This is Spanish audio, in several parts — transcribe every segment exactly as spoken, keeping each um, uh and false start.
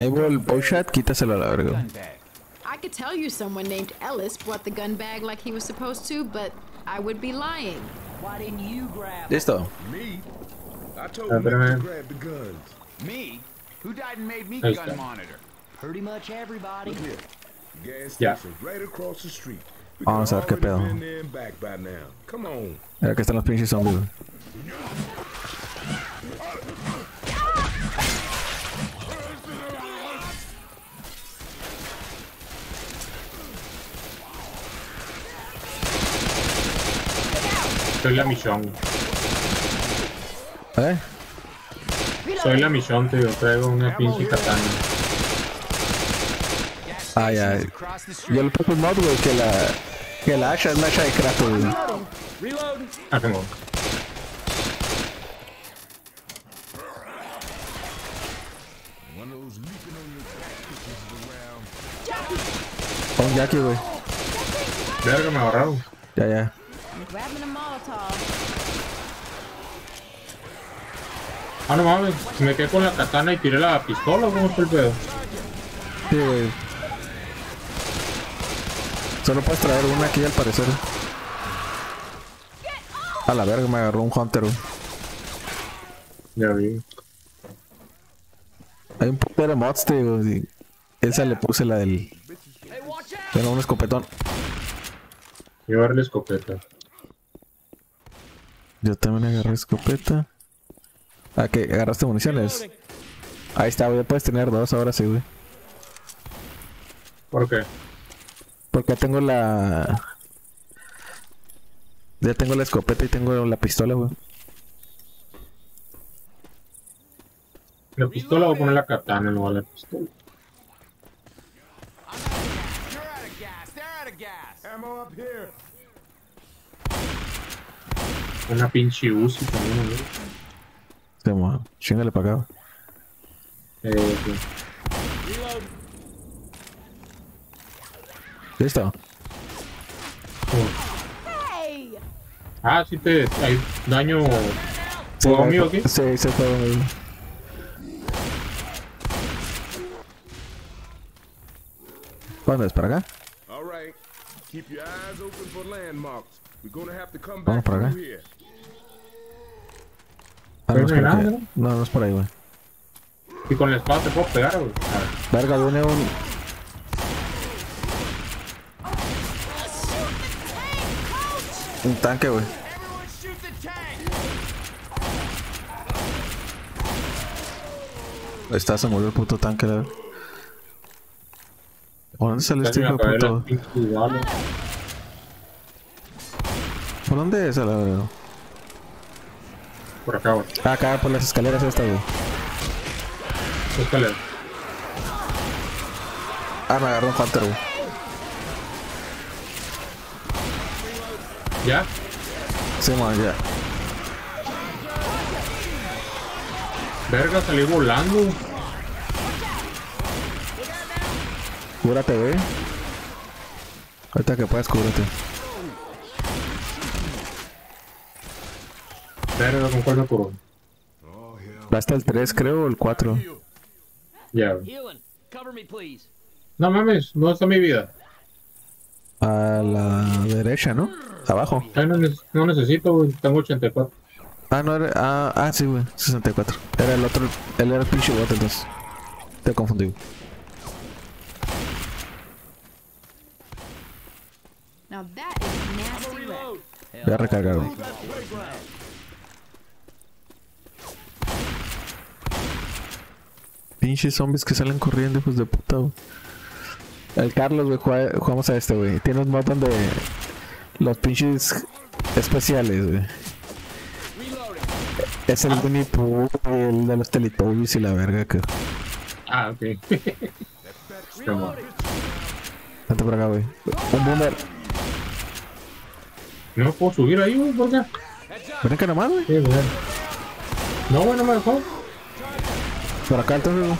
Enable Boyshot, quítaselo a la verga. I could tell you someone named Ellis brought the gun bag like he was supposed to, but I would be lying. Why didn't you grab Listo. Me? I told you to grab the guns. Me? Who died and made me gun monitor? Pretty much everybody. Yeah. Right across the street. Vamos a ver qué pedo. Mira que están los pinches zombies. Soy la misión. ¿Eh? Soy la misión, tío. Traigo una pinche katana. Ay, ay. Yo el propio mod, güey, que la... Que la hacha es una hacha de Kratos, güey. Ah, tengo. Un Jackie, güey. Verga, me ahorrado. Ya, ya. Ah, no mames, me quedé con la katana y tiré la pistola, ¿cómo fue el pedo? Sí, güey. Solo puedes traer una aquí al parecer. A la verga, me agarró un Hunter. Ya vi. Hay un puto de mods, tío. Esa le puse la del... Tengo un escopetón. Llevarle escopeta. Yo también agarré escopeta. Ah, que agarraste municiones. Ahí está, güey. Puedes tener dos ahora sí, güey. ¿Por qué? Porque tengo la... Ya tengo la escopeta y tengo la pistola, güey. La pistola voy a poner la katana, no la pistola. Una pinche Uzi también, güey. Se moja. Chíngale para acá. Eh, sí. ¿Listo? Oh. Hey. Ah, sí te... Hay daño... ¿Fuego mío aquí? Sí, se fue ahí. ¿Cuándo es? ¿Para acá? Vamos para acá. Ah, no, es nada, ¿no? No, no es por ahí, güey. Y con la espada te puedo pegar, güey. Verga, viene un... Un tanque, güey. Ahí está, se murió el puto tanque, la verdad. ¿Por dónde sale este hijo de puto? ¿Por dónde es, la verdad? Por acá, güey. Acá, por las escaleras esta, güey. Escalera. Ah, me agarró un Hunter, güey. ¿Ya? Sí, man, ya. Verga, salí volando. Cúrate, güey. Ahorita que puedas, cúrate. Verga, ¿con cuál me curó? Hasta el tres, creo, o el cuatro. Ya, güey. No mames, no está mi vida. A la derecha, ¿no? Abajo. Ay, no, no necesito, güey. Tengo ochenta y cuatro. Ah, no era... Ah, ah sí, güey. sesenta y cuatro. Era el otro... Él era el pinche bot, entonces. Te confundí, güey. Voy a recargar, güey. Pinches zombies que salen corriendo, hijos de puta, güey. El Carlos, güey, jugamos a este, güey. Tiene un mod donde... Los pinches especiales, güey. Es el Winnie Pooh, el de los Teletubbies y la verga que... Ah, ok. Vente por acá, güey. Un boomer. No me puedo subir ahí, güey, por acá. Ven acá nomás, güey. Sí, güey. No, güey, no me dejó. Por acá entonces, güey.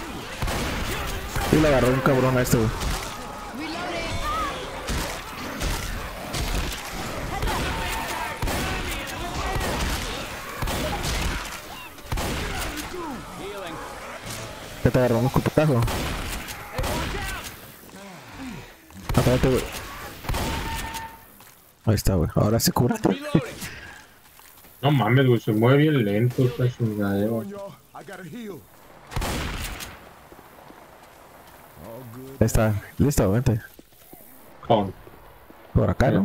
Y le agarró un cabrón a este, güey. que te agarramos con putazo. Apárate, güey. Ahí está, güey. Ahora se cura. No mames, güey. Se mueve bien lento esta chingadera. Ahí está. Listo, vente. Con. Por acá, ¿no?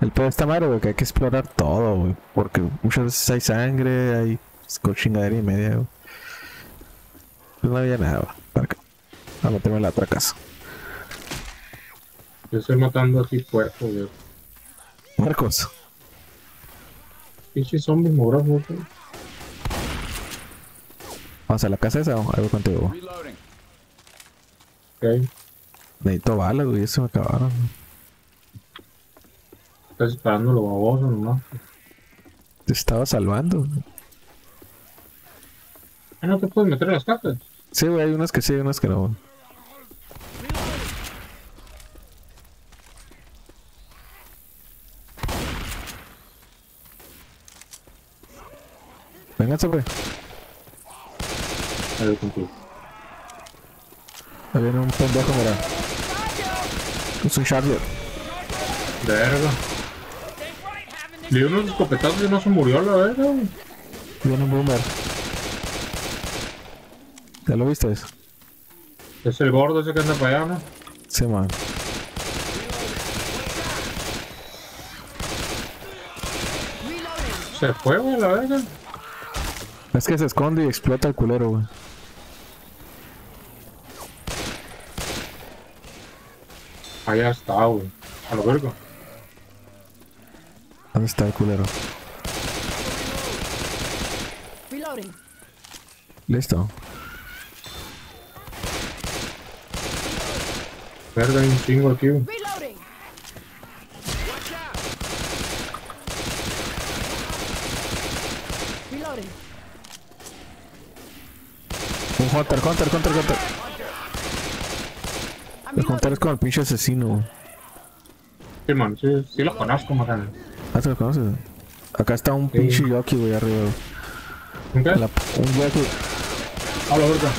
El pedo está malo, güey, que hay que explorar todo, güey. Porque muchas veces hay sangre, hay cochingadera y media, güey. Pues no había nada, para acá. Vamos a meterme en la otra casa. Yo estoy matando así puercos, güey. ¿Puercos? Pinches zombies moros, güey. Vamos a la casa esa, o algo contigo, güey. Ok. Necesito balas, güey, se me acabaron, güey. Estás disparando lo baboso nomás. Te estaba salvando. Ah, ¿no te puedes meter en las cajas? Sí, güey, hay unas que sí, hay unas que no. Venga, güey. A ver, contigo. Ahí viene un pendejo, mira. Es un charger. Verga. Le dio unos escopetazos y no se murió, la verga. Viene un boomer. ¿Ya lo viste eso? Es el gordo ese que anda para allá, ¿no? Sí, man. Se fue, güey, la verga. Es que se esconde y explota el culero, güey. Allá está, güey. A lo verga. ¿Dónde está el culero? Reloading. Listo. Verga, hay un chingo aquí. Reloading. Reloading. Un hunter, hunter, hunter, hunter. El hunter es como el pinche asesino. Sí, man, sí, sí los conozco, man. Ah, ¿te los conoces? Acá está un sí. Pinche jockey, güey, arriba. ¿Un qué? La, un güey que... Habla, ahorita.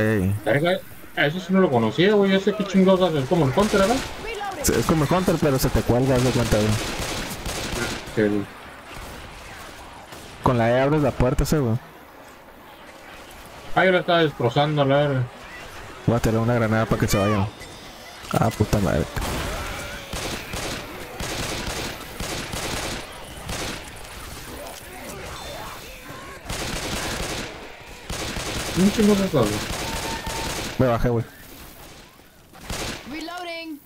Ey. Verga, eso sí no lo conocía, güey. Ese que chingados hace. Es como el Hunter, ¿verdad? Es como el Hunter, pero se te cuelga, haz de cuenta, güey. Sí. Con la E abres la puerta, ese, güey. Ah, yo la estaba destrozando, la verga. Voy a tirar una granada para que se vayan. Ah, puta madre. Un chingo de todo. Me bajé, güey. Reloading.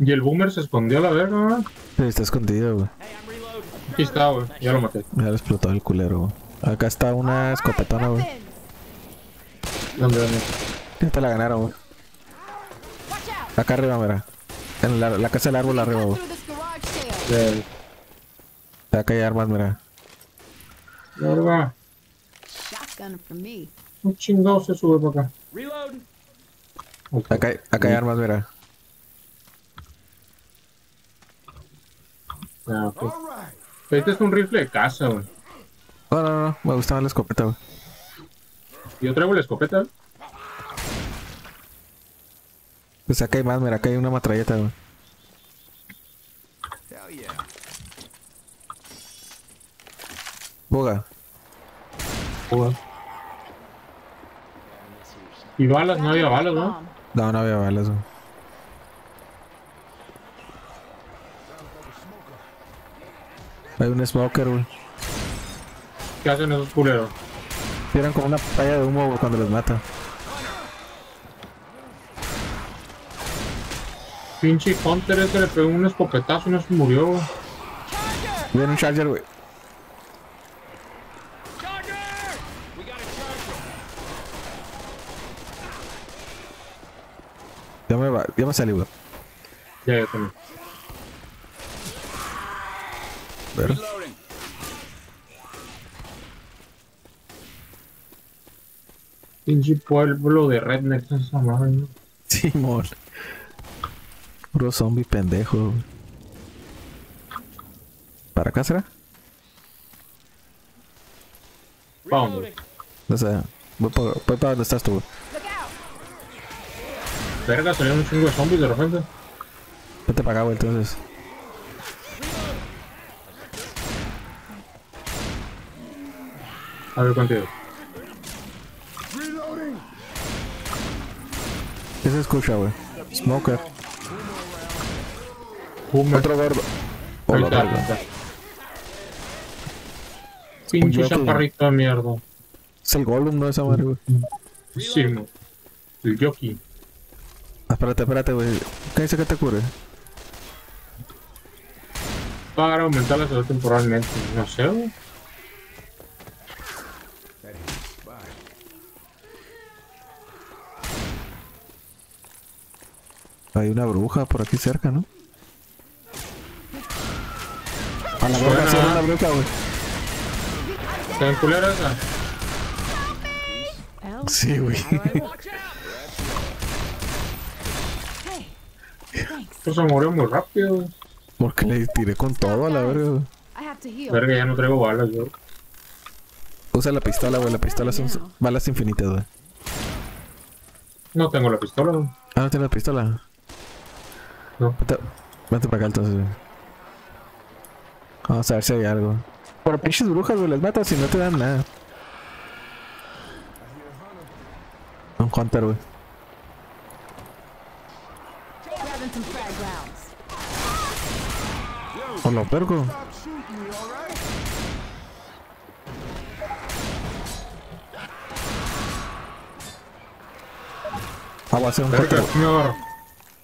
Y el boomer se escondió a la verga. Sí, está escondido, güey. Aquí está, güey. Ya lo maté. Ya lo explotó el culero, güey. Acá está una escopetona, güey. ¿Dónde, dónde? Ya te la ganaron, güey. Acá arriba, mira. En la, la casa del árbol arriba, güey. Sí. Acá hay armas, mira. Verga. Un chingado se sube por acá. Okay. Acá, acá hay armas, mira. Ah, okay. Este es un rifle de casa, güey. No, no, no. Me gustaba la escopeta, güey. Yo traigo la escopeta, güey. Pues acá hay más, mira, acá hay una matralleta, güey. Boga. Boga. ¿Y balas? No había balas, ¿no? No, no había balas, güey. Hay un smoker, güey. ¿Qué hacen esos culeros? Tiran como una palla de humo, güey, cuando los mata. Pinche Hunter ese le pegó un escopetazo y no se murió, güey. Viene un charger, güey. Ya me va, ya me salí, güey. Ya, ya también. A ver. Pinche pueblo de redneck, esa madre, ¿no? Sí, mor. Puro zombie pendejo. ¿Para acá será? ¿Para dónde? No sé, voy para, voy para donde estás tú. Verga, salieron un chingo de zombies de repente. Vete para acá, güey, entonces. A ver, contigo. ¿Qué se escucha, güey? Smoker. Hume. Otro gordo. Oh, la verga. Pinche chaparrito de mierda. Es el Golem, ¿no? Esa madre, güey. Sí, no. El Yoki. Espérate, espérate, güey. ¿Qué dice que te cure? Para aumentar la salud temporalmente. No sé, güey. Hay una bruja por aquí cerca, ¿no? A la verga, se ve una bruja, güey. ¿Está en culera esa? Sí, güey. Esto se murió muy rápido, güey. Porque le tiré con todo a la verga, güey. Verga, ya no traigo balas, güey. Usa la pistola, güey. La pistola son balas infinitas, güey. No tengo la pistola, güey. Ah, no tengo la pistola. No. Vete, vete para acá entonces, güey. Vamos a ver si hay algo. Por pinches brujas, güey, las matas y no te dan nada. Un hunter, güey. Hola, perco. Ah, va a ser un hunter, güey.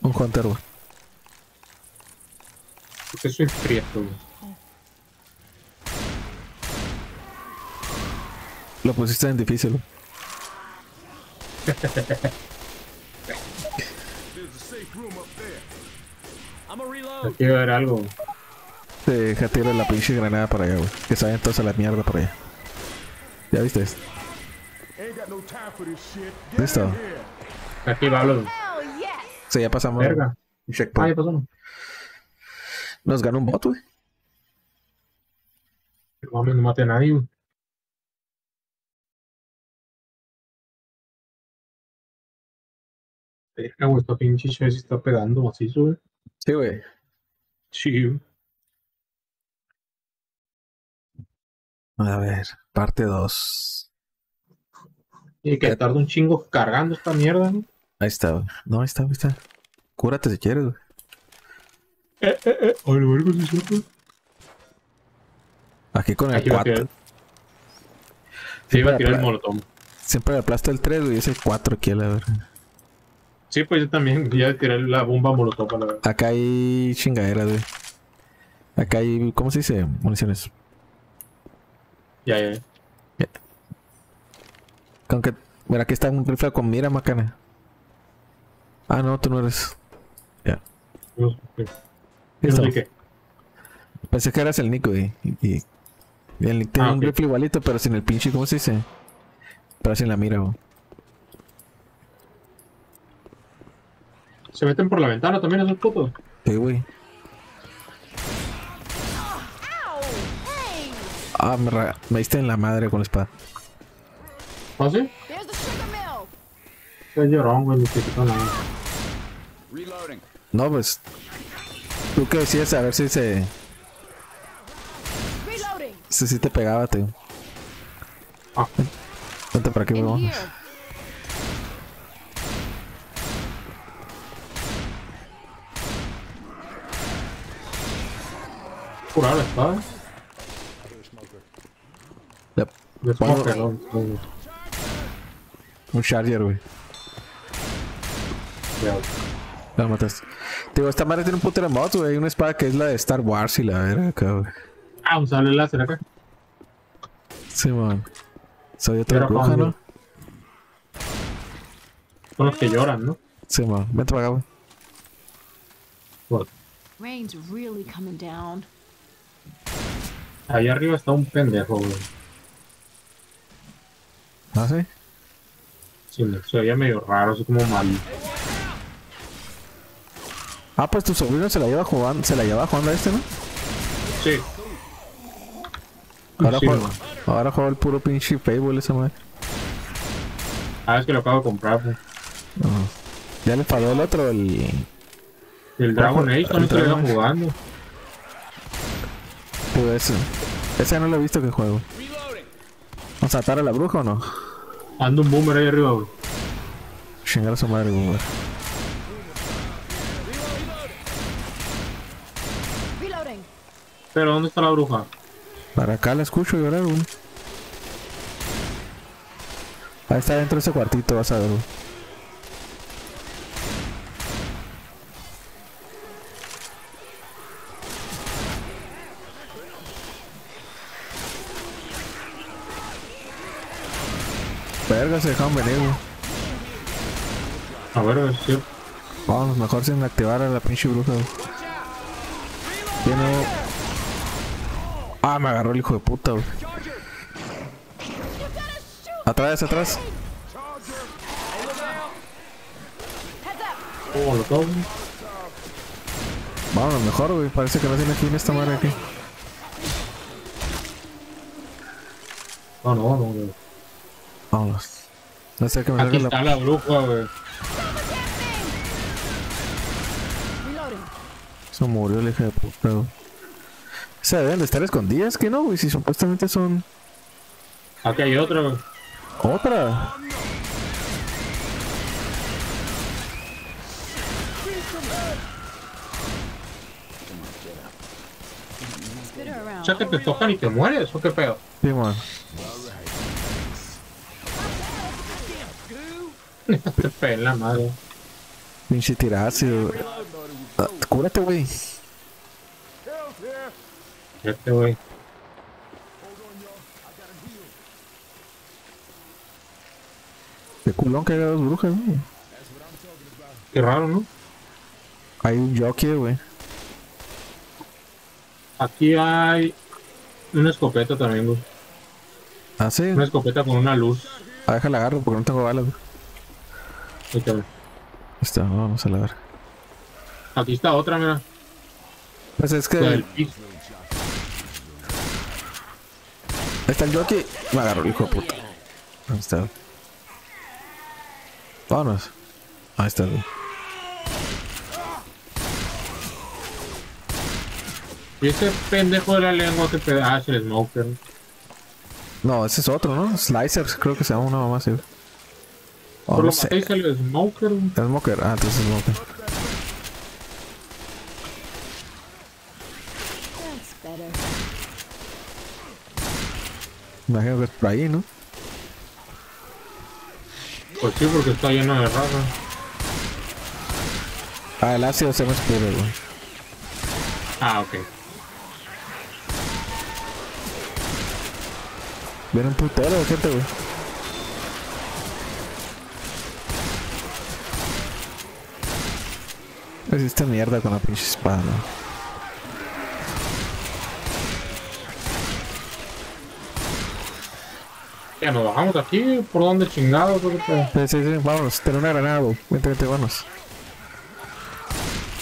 Un hunter, güey. Porque soy prieto, güey. Lo pusiste en difícil, güey. Aquí va a haber algo. Deja tirar la pinche granada para allá, güey. Que se vayan todos a la mierda para allá. ¿Ya viste esto? Listo. Aquí va algo. Sí, ya pasamos. Verga. Ah, ya pasamos. Nos ganó un bot, güey. No mate a nadie, güey. Verga, güey, esta pinche Chessy está pegando macizo, güey. Sí, güey. Sí, güey. A ver, parte dos. Y que tarda un chingo cargando esta mierda, ¿no? Ahí está, güey. No, ahí está, ahí está. Cúrate si quieres, güey. Eh, eh, eh. A ver, güey, si suelto. Aquí con el cuatro. Sí, iba a tirar el molotón. Siempre le aplasta el tres, güey, y es el cuatro aquí, la verdad. Sí, pues yo también, ya tiré la bomba molotov, la verdad. Acá hay chingaderas, güey. Acá hay, ¿cómo se dice? Municiones. Ya, ya, ya. Yeah. Aunque, mira, aquí está un rifle con mira, macana. Ah, no, tú no eres. Ya. Yeah. No, okay. Listo. No sé. Pensé que eras el Nico, güey. Y, y el Nico tiene ah, un okay. rifle igualito, pero sin el pinche, ¿cómo se dice? Pero sin la mira, güey. ¿Se meten por la ventana también esos putos? Sí, güey. Ah, me, me diste en la madre con la espada. ¿Ah, sí? Qué llorón, güey, ni siquiera nada. No, pues... ¿Tú qué decías? A ver si se... Si, si te pegaba, tío. Ah. Vente para aquí, güey. Curar la espada. Yep. Bueno, un charger, güey. Ya, la mataste. Digo, esta madre tiene un puto de mods, güey. Hay una espada que es la de Star Wars y la verga, cabrón. Ah, usar el láser acá. Sí, man. Soy otra bruja, ¿no? Son los que lloran, ¿no? Sí, man. Vente para acá, güey. Rain's really coming down. Allá arriba está un pendejo, güey. ¿Ah, sí? Sí, se veía medio raro, así como mal. Ah, pues tu sobrino se la lleva jugando, se la lleva jugando a este, ¿no? Sí. Ahora, sí, juego, ahora juego el puro pinche paywall esa madre. Ah, es que lo acabo de comprar, pues. Uh -huh. Ya le pagó el otro, el... El Dragon Age, con el que iba jugando. Pues eso. Ese no lo he visto que juego. ¿Vamos a atar a la bruja o no? Ando un boomer ahí arriba, bro. Chingar a su madre, boomer. Pero, ¿dónde está la bruja? Para acá la escucho llorar, güey. Ahí está dentro de ese cuartito, vas a ver, güey. Verga, se dejaron venir, güey. A ver, a ver, sí. Vamos, mejor sin activar a la pinche bruja, güey. Tiene... Ah, me agarró el hijo de puta, güey. Atrás, atrás. Oh, lo tomo. Vámonos mejor, güey. Parece que no tiene aquí en esta madre aquí. No, no, no, güey. Vámonos. No sé qué me aquí está la, la bruja, güey. Se murió el hijo de puta, güey. O sea, deben de estar escondidas, que no, güey, si supuestamente son... Aquí hay otra, güey. ¿Otra? O sea, que te tocan y te mueres, ¿o qué pedo? Sí, man. Te pela, madre. Pinche tirazo. Cúrate, güey. Este wey. Qué culón que haya dos brujas, güey. Qué raro, ¿no? Hay un jockey, güey. Aquí hay una escopeta también, güey. Ah, sí. Una escopeta con una luz. Ah, déjala agarro porque no tengo balas, güey. Ahí está, güey. Está, vamos a la ver. Aquí está otra, mira. Pues es que... El... Ahí está el jockey, me agarró el hijo de puta. Ahí está. Vámonos. Ahí está. Y ese pendejo de la lengua que te da, ah, es el smoker. No, ese es otro, ¿no? Slicer, creo que se llama una mamá así. Oh, ¿por no lo sé. Matéis el smoker? El smoker, ah, entonces el smoker. Imagino que es por ahí, ¿no? Pues sí, porque está lleno de raza. Ah, el ácido se me escurre, güey. Ah, ok. Viene un putero de gente, güey. Es esta mierda con la pinche espada, ¿no? Ya nos bajamos aquí, ¿por dónde chingados? Sí, sí, sí, vámonos, ten una granada, güey. Vente, vente, vámonos.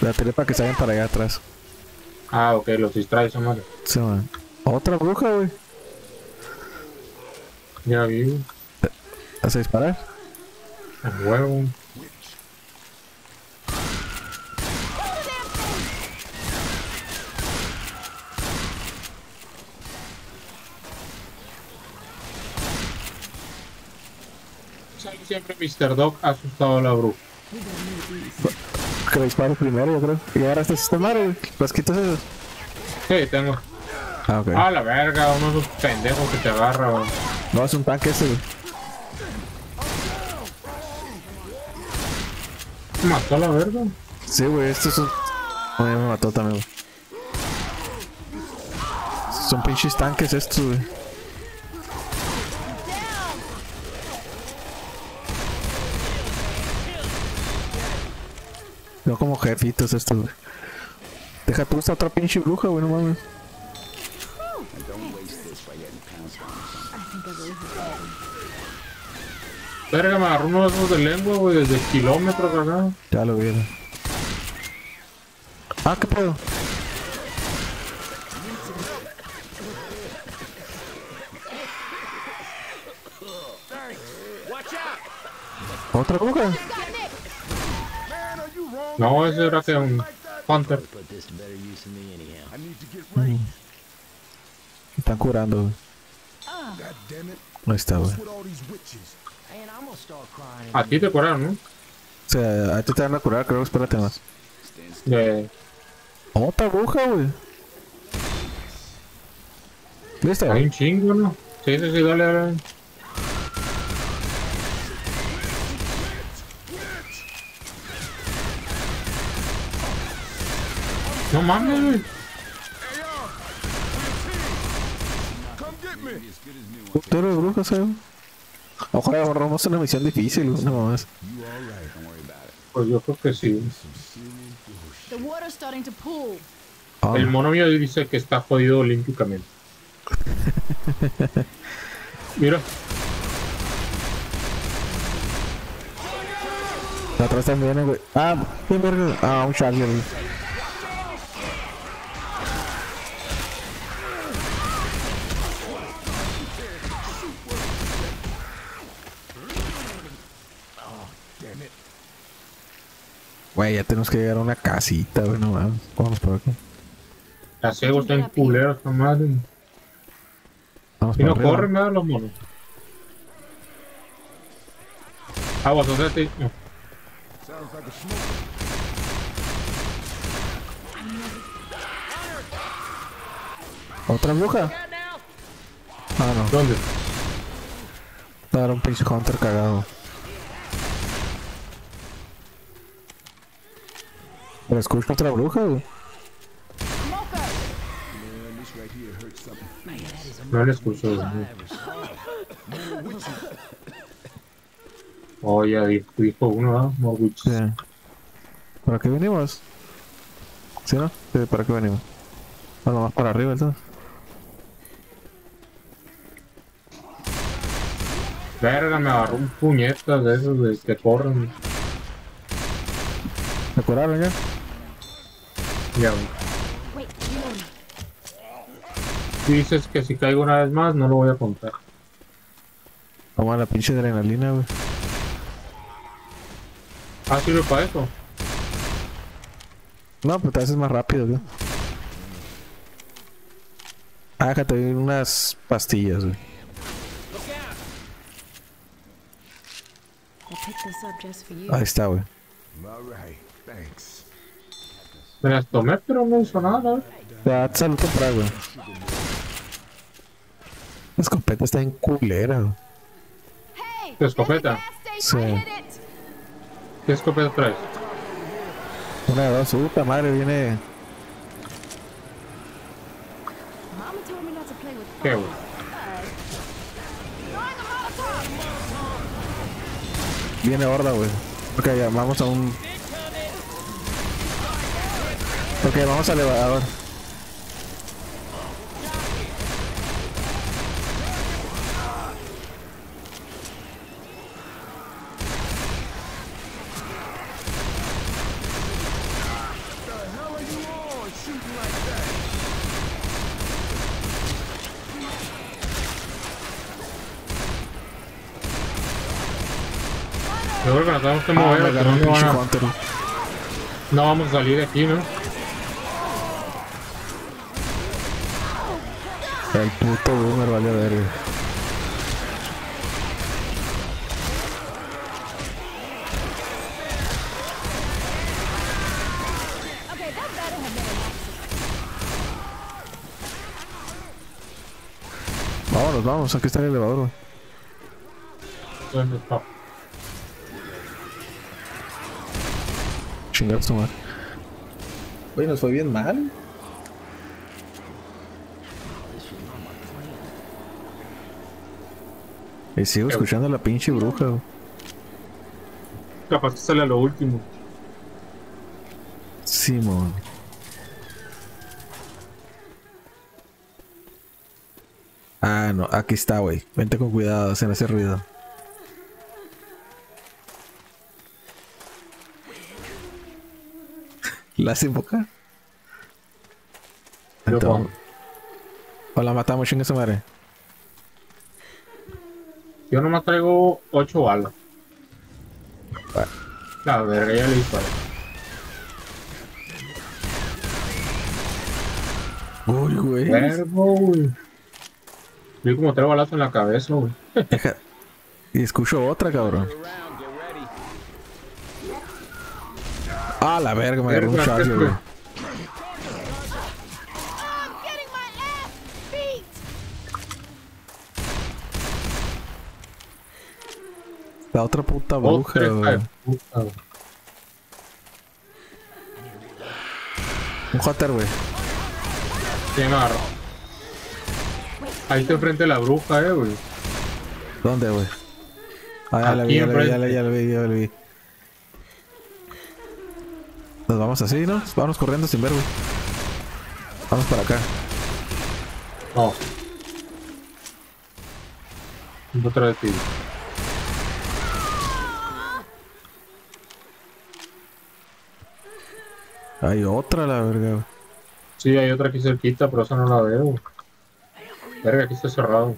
La tiré para que salgan para allá atrás. Ah, ok, los distraes, madre. Sí, man. Otra bruja, güey. Ya vi. ¿Vas a disparar? El huevo. Siempre míster Dog ha asustado a la bruja. Que le disparo primero, yo creo. Y ahora este sistema, güey. ¿Los quitas esos? Sí, tengo. Ah, ok. Ah, la verga, uno de esos pendejos que te agarra, güey. No, es un tanque ese, güey. ¿Me mató a la verga? Sí, güey, estos son... Oye, me mató también, güey. Son pinches tanques estos, güey. No como jefitos estos, güey. Deja tú esta otra pinche bruja, güey, no mames. Verga, me agarró uno de esos de lengua, güey, desde kilómetros acá. Ya lo vieron. Ah, ¿qué pedo? ¿Otra cuca? No, ese era que un Hunter. Mm. Están curando. No está, güey. A ti te curaron, ¿no? O sea, a ti te van a curar, creo que espérate más. De... Otra aguja, güey. ¿Listo? Hay un chingo, ¿no? Sí, sí, sí, dale, dale. No mames, güey. Putero de brujas, ¿sabes? Ojalá borramos una misión difícil, güey, no mames. Pues yo creo que sí. Oh. El mono mío dice que está jodido olímpicamente. Mira. La atrás también, güey. Ah, un verga. Ah, un charger, güey. Güey, ya tenemos que llegar a una casita, güey, no mames. Vamos por aquí. La cebo está en culero, esta madre. Si no corren nada los monos. Agua, sosete. No. ¿Otra bruja? Ah, no. ¿Dónde? Dar un pinche Hunter cagado. Pero escucho otra bruja, güey. No le escucho. Oye, oh, dijo uno, ¿no? ¿eh? Yeah. ¿Para qué venimos? ¿Sí, no? Sí, ¿para qué venimos? Bueno, más para arriba, entonces. Verga, me agarró un puñetazo de esos de que corren. ¿Me curaron ya? Ya, güey. Dices que si caigo una vez más no lo voy a contar. Toma la pinche adrenalina, güey. Ah, sirve para eso. No, pues te haces más rápido, güey. Ah, que te doy unas pastillas, güey. Ahí está, güey. Me las tomé, pero no hizo nada, güey. Ya te salgo a comprar, güey. La escopeta está en culera. ¿Tu escopeta? Sí. ¿Qué escopeta traes? Una de dos, puta madre, viene... ¿Qué, güey? Viene horda, güey. Ok, ya, vamos a un... Ok, vamos al elevador. Seguro que nos tenemos que mover, ah, pero no, van a... no vamos a salir de aquí, ¿no? El puto boomer vale verga. Vámonos, vamos, aquí está el elevador. ¿Dónde está? Chingar su madre. Oye, nos fue bien mal. Y sigo escuchando a la pinche bruja, güey. Capaz que sale a lo último. Simón. Ah, no, aquí está, güey. Vente con cuidado, hacen ese ruido. ¿La hacen boca? Entonces, o la matamos, chingue su madre. Yo nomás traigo ocho balas. Bueno. La verga, ya le disparé. Uy, güey. Verbo, güey. Yo como tres balazos en la cabeza, güey. Y escucho otra, cabrón. Ah, la verga, me agarró un charge, güey. La otra puta bruja, güey. Un hotter, güey. Sí, me agarró. Ahí está enfrente de la bruja, eh, güey. ¿Dónde, güey? Ah, ya la vi, ya la vi, ya la vi, ya la vi, ya la vi. Nos vamos así, ¿no? Vamos corriendo sin ver, güey. Vamos para acá. No. Otra vez, tío. Hay otra, la verga, güey. Sí, hay otra aquí cerquita, pero esa no la veo. Verga, aquí está cerrado.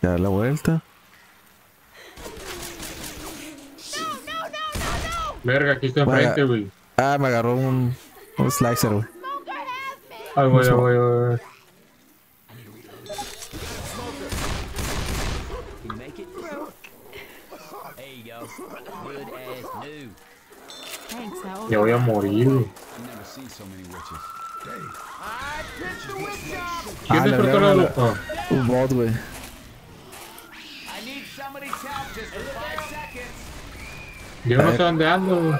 Ya da la vuelta. Verga, aquí está enfrente, güey. Ah, me agarró un, un slicer, güey. Ay, güey, güey, güey. Ya voy a morir, güey. ¿Quién despertó la luz? Un bot, güey. Yo no sé dónde ando, güey.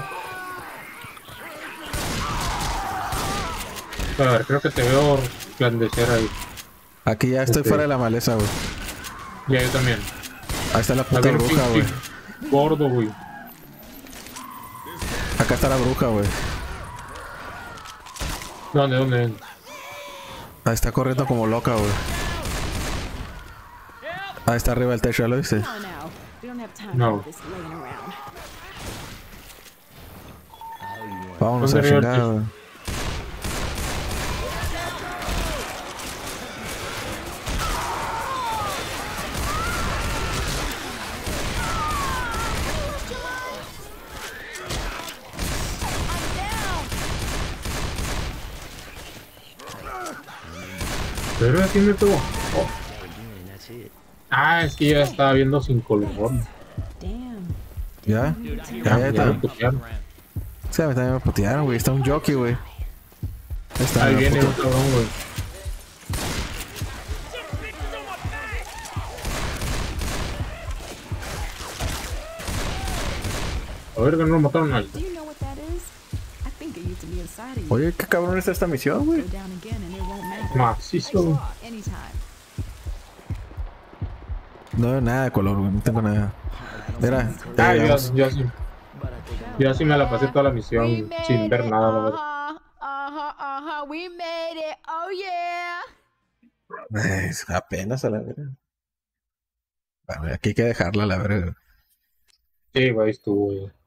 A ver, creo que te veo clandecer ahí. Aquí ya estoy este. fuera de la maleza, güey. Ya, yo también. Ahí está la puta bruja, güey. Gordo, güey. Acá está la bruja, güey. ¿Dónde, dónde? Ahí está corriendo como loca, güey. Ahí está arriba del techo, ¿ya lo viste? No. Vámonos a chingar, güey. Pero aquí me tuvo. Oh. Ah, es que ya estaba viendo sin color. Ya, ya, ya, ya. O sea, me también me putearon, güey. Está un jockey, güey. Ahí viene el cabrón, güey. A ver, que no lo mataron alto. Oye, ¿qué cabrón está esta misión, güey? Macizo. No veo nada de color, güey. No tengo nada. Mira. Ah, yo, yo sí. Yo así me la pasé toda la misión sin ver nada. Es apenas a la verga. Bueno, aquí hay que dejarla a la verga. Sí, güey, estuvo, güey.